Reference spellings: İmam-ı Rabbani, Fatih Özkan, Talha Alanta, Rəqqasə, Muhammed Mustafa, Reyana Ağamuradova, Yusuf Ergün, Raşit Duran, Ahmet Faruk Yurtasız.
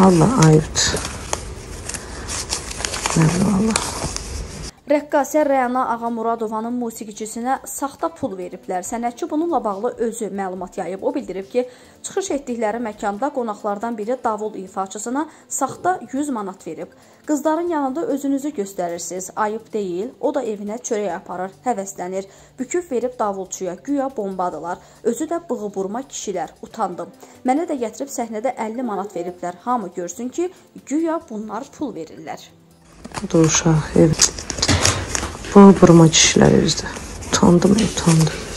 Allah ayıbdır. Mənim Allah. Rəqqasə Reyana Ağamuradovanın musiqiçisinə saxta pul veriblər. Sənətçi bununla bağlı özü məlumat yayıb. O bildirib ki, çıxış etdikləri məkanda qonaqlardan biri davul ifaçısına saxta 100 manat verib. Qızların yanında özünüzü göstərirsiniz. Ayıb deyil, o da evinə çörək aparır, həvəslənir. Büküb verib davulçuya, güya bombadılar. Özü də bığı burma kişilər, utandım. Mənə də gətirib səhnədə 50 manat veriblər. Hamı görsün ki, güya bunlar pul verirlər. Bu da uşaq, ev. Burma kişiler yüzde. Utandım, utandım.